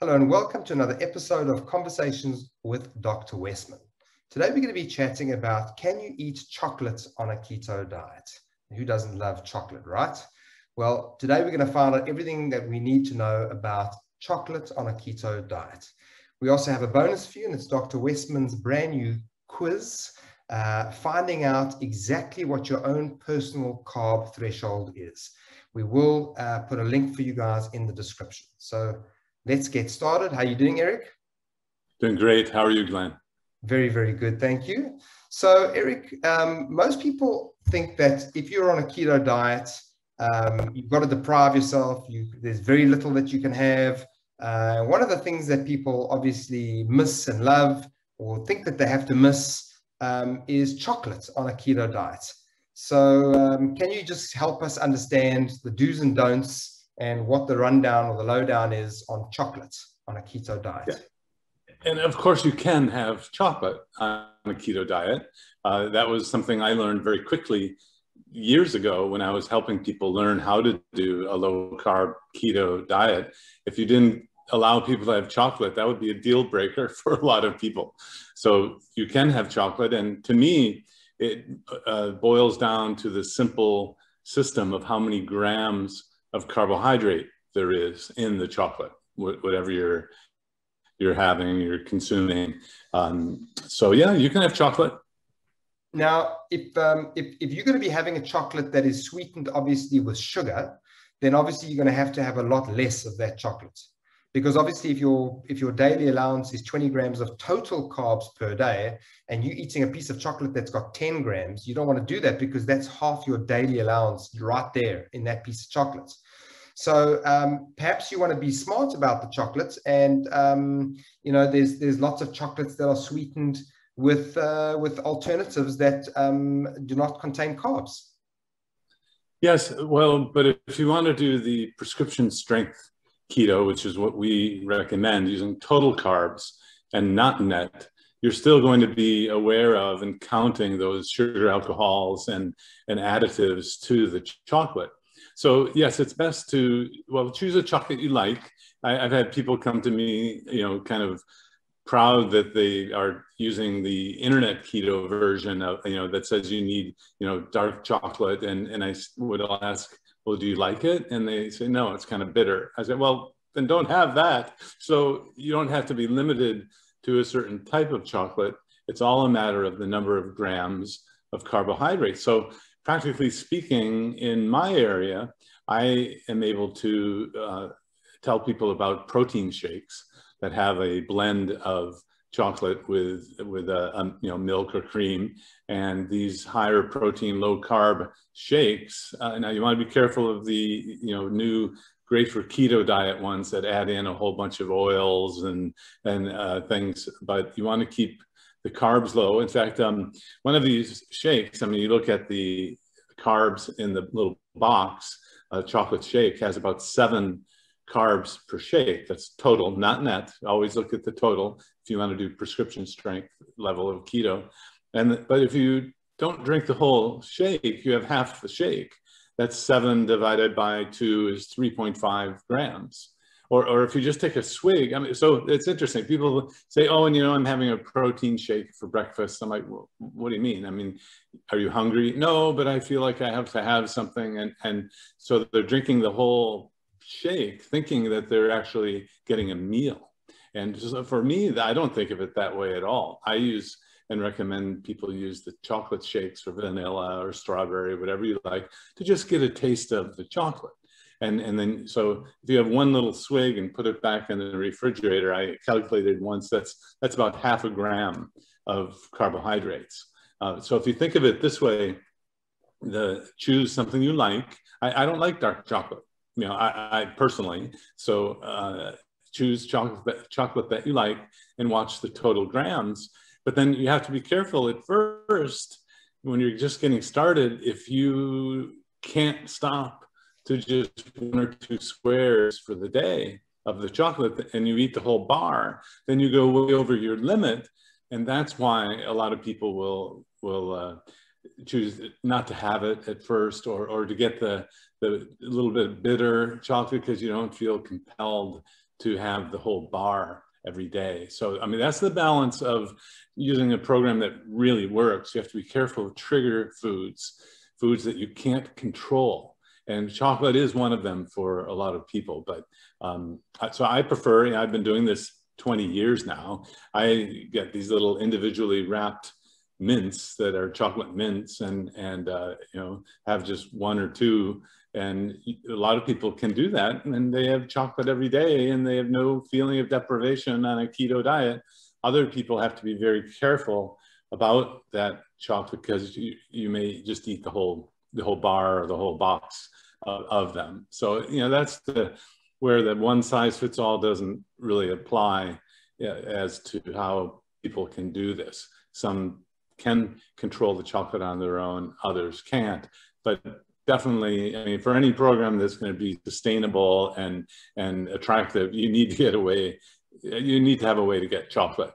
Hello and welcome to another episode of Conversations with Dr. Westman. Today we're going to be chatting about, can you eat chocolate on a keto diet? Who doesn't love chocolate, right? Well, today we're going to find out everything that we need to know about chocolate on a keto diet. We also have a bonus for you, and it's Dr. Westman's brand new quiz, finding out exactly what your own personal carb threshold is. We will put a link for you guys in the description. So let's get started. How are you doing, Eric? Doing great. How are you, Glenn? Very, very good. Thank you. So, Eric, most people think that if you're on a keto diet, you've got to deprive yourself. There's very little that you can have. One of the things that people obviously miss and love, or think that they have to miss, is chocolate on a keto diet. So can you just help us understand the do's and don'ts and what the rundown or the lowdown is on chocolate on a keto diet? Yeah. And of course you can have chocolate on a keto diet. That was something I learned very quickly years ago when I was helping people learn how to do a low carb keto diet. If you didn't allow people to have chocolate, that would be a deal breaker for a lot of people. So you can have chocolate. And to me, it boils down to the simple system of how many grams of carbohydrate there is in the chocolate, whatever you're consuming. So yeah, you can have chocolate. Now, if you're going to be having a chocolate that is sweetened, obviously with sugar, then obviously you're going to have a lot less of that chocolate, because obviously if your daily allowance is 20 grams of total carbs per day, and you're eating a piece of chocolate that's got 10 grams, you don't want to do that, because that's half your daily allowance right there in that piece of chocolate. So perhaps you want to be smart about the chocolates, and you know, there's lots of chocolates that are sweetened with alternatives that do not contain carbs. Yes, well, but if you want to do the prescription strength keto, which is what we recommend, using total carbs and not net, you're still going to be aware of and counting those sugar alcohols and additives to the chocolate. So yes, it's best to, well, choose a chocolate you like. I've had people come to me, you know, kind of proud that they are using the internet keto version of, you know, that says you need, you know, dark chocolate. And I would ask, well, do you like it? And they say, no, it's kind of bitter. I said, well, then don't have that. So you don't have to be limited to a certain type of chocolate. It's all a matter of the number of grams of carbohydrates. So practically speaking, in my area, I am able to tell people about protein shakes that have a blend of chocolate with you know, milk or cream, and these higher protein, low carb shakes. Now you want to be careful of the, you know, new great for keto diet ones that add in a whole bunch of oils and things, but you want to keep the carbs low. In fact, one of these shakes, I mean, you look at the carbs in the little box, a chocolate shake has about 7 carbs per shake. That's total, not net. Always look at the total if you want to do prescription strength level of keto. But if you don't drink the whole shake, you have half the shake. That's 7 divided by 2 is 3.5 grams. Or if you just take a swig, I mean, so it's interesting. People say, oh, and you know, I'm having a protein shake for breakfast. I'm like, well, what do you mean? I mean, are you hungry? No, but I feel like I have to have something. And so they're drinking the whole shake thinking that they're actually getting a meal. And so for me, I don't think of it that way at all. I use and recommend people use the chocolate shakes or vanilla or strawberry, whatever you like, to just get a taste of the chocolate. And then, so if you have one little swig and put it back in the refrigerator, I calculated once, that's about half a gram of carbohydrates. So if you think of it this way, choose something you like. I don't like dark chocolate. You know, I personally, so choose chocolate that you like and watch the total grams. But then you have to be careful at first when you're just getting started. If you can't stop to just 1 or 2 squares for the day of the chocolate and you eat the whole bar, then you go way over your limit. And that's why a lot of people will choose not to have it at first, or to get the little bit bitter chocolate because you don't feel compelled to have the whole bar every day. So, I mean, that's the balance of using a program that really works. You have to be careful of trigger foods, foods that you can't control. And chocolate is one of them for a lot of people. But so I prefer, and I've been doing this 20 years now, I get these little individually wrapped mints that are chocolate mints, and you know, have just one or two. And a lot of people can do that, and they have chocolate every day and they have no feeling of deprivation on a keto diet. Other people have to be very careful about that chocolate, because you may just eat the whole bar or the whole box of them. So, you know, that's where that one size fits all doesn't really apply as to how people can do this. Some can control the chocolate on their own, others can't. But definitely, I mean, for any program that's going to be sustainable and attractive, you need to get away, you need to have a way to get chocolate.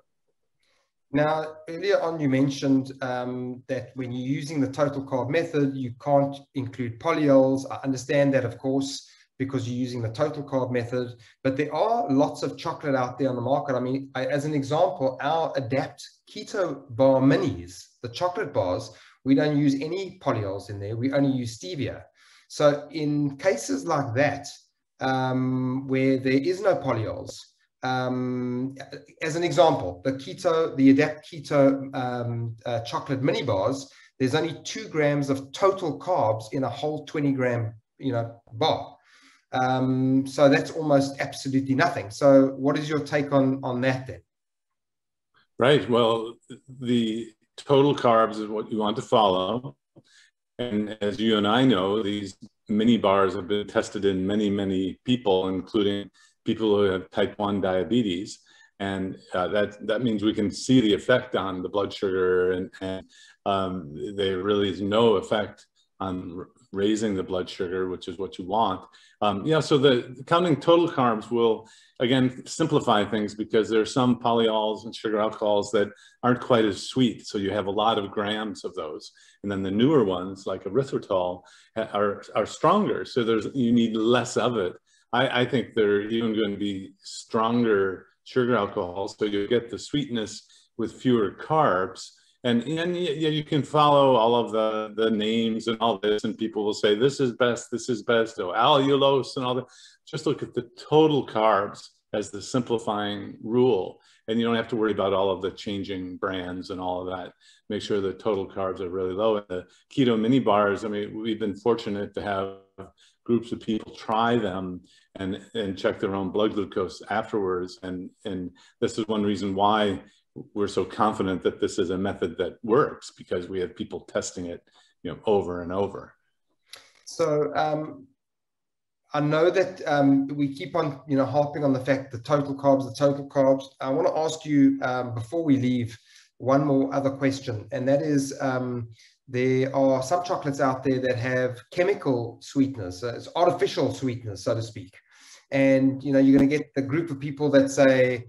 Now, earlier on, you mentioned that when you're using the total carb method, you can't include polyols. I understand that, of course, because you're using the total carb method, but there are lots of chocolate out there on the market. I mean, as an example, our Adapt Keto Bar Minis, the chocolate bars, we don't use any polyols in there. We only use stevia. So in cases like that, where there is no polyols, as an example, the Adapt Keto chocolate mini bars, there's only 2 grams of total carbs in a whole 20-gram, you know, bar. So that's almost absolutely nothing. So what is your take on that then? Right. Well, the total carbs is what you want to follow. And as you and I know, these mini bars have been tested in many, many people, including people who have type 1 diabetes. And that means we can see the effect on the blood sugar, and there really is no effect on raising the blood sugar, which is what you want. Yeah, so the counting total carbs will, again, simplify things, because there are some polyols and sugar alcohols that aren't quite as sweet. So you have a lot of grams of those. And then the newer ones, like erythritol, are stronger. So you need less of it. I think they're even going to be stronger sugar alcohols, so you get the sweetness with fewer carbs. And yeah, you can follow all of the names and all this, and people will say, this is best, oh, allulose and all that. Just look at the total carbs as the simplifying rule, and you don't have to worry about all of the changing brands and all of that. Make sure the total carbs are really low. And the keto mini bars, I mean, we've been fortunate to have groups of people try them and check their own blood glucose afterwards. And this is one reason why we're so confident that this is a method that works, because we have people testing it, you know, over and over. So I know that we keep on, you know, harping on the fact the total carbs, the total carbs. I want to ask you before we leave one more other question, and that is there are some chocolates out there that have chemical sweeteners, so it's artificial sweeteners, so to speak. And you know, you're going to get the group of people that say,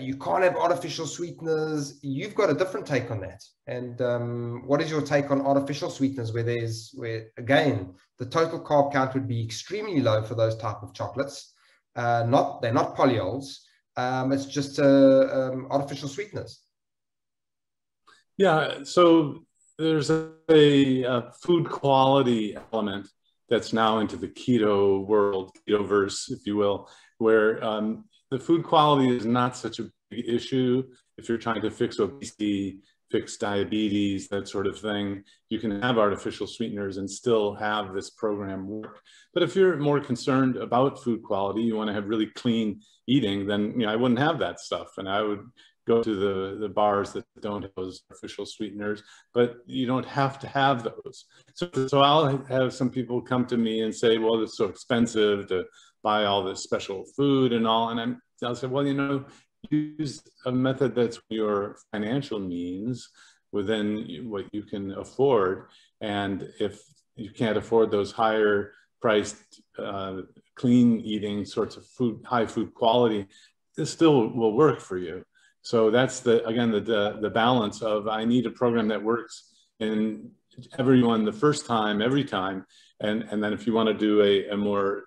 you can't have artificial sweeteners. You've got a different take on that. And what is your take on artificial sweeteners, where again, the total carb count would be extremely low for those type of chocolates. They're not polyols. It's just artificial sweeteners. Yeah, so there's a food quality element that's now into the keto world, ketoverse, if you will, where the food quality is not such a big issue. If you're trying to fix obesity, fix diabetes, that sort of thing, you can have artificial sweeteners and still have this program work. But if you're more concerned about food quality, you want to have really clean eating, then, you know, I wouldn't have that stuff. And I would go to the bars that don't have those artificial sweeteners, but you don't have to have those. So I'll have some people come to me and say, well, it's so expensive to buy all this special food and all. And I'll say, well, you know, use a method that's your financial means, within what you can afford. And if you can't afford those higher priced, clean eating sorts of food, high food quality, this still will work for you. So that's again, the balance of, I need a program that works in everyone the first time, every time. And then if you want to do a more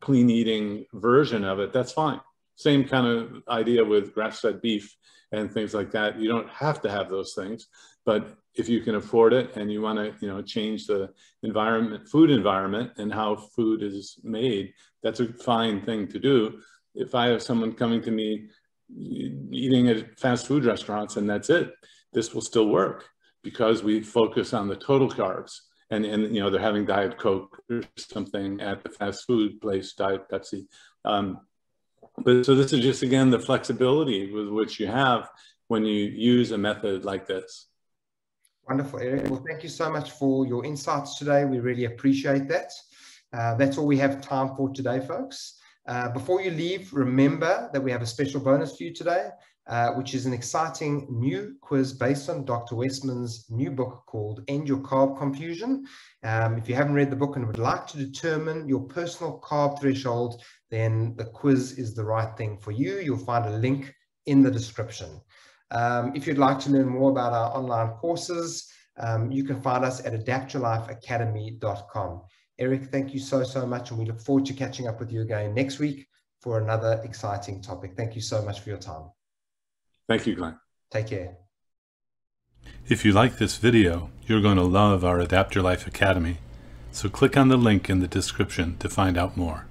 clean eating version of it, that's fine. Same kind of idea with grass-fed beef and things like that. You don't have to have those things, but if you can afford it and you want to, you know, change the environment, food environment and how food is made, that's a fine thing to do. If I have someone coming to me eating at fast food restaurants and that's it, this will still work because we focus on the total carbs. And you know, they're having Diet Coke or something at the fast food place, Diet Pepsi. But so this is just, again, the flexibility with which you have when you use a method like this. Wonderful, Eric. Well, thank you so much for your insights today. We really appreciate that. That's all we have time for today, folks. Before you leave, remember that we have a special bonus for you today, which is an exciting new quiz based on Dr. Westman's new book called End Your Carb Confusion. If you haven't read the book and would like to determine your personal carb threshold, then the quiz is the right thing for you. You'll find a link in the description. If you'd like to learn more about our online courses, you can find us at adaptyourlifeacademy.com. Eric, thank you so, so much. And we look forward to catching up with you again next week for another exciting topic. Thank you so much for your time. Thank you, Glenn. Take care. If you like this video, you're going to love our Adapt Your Life Academy. So click on the link in the description to find out more.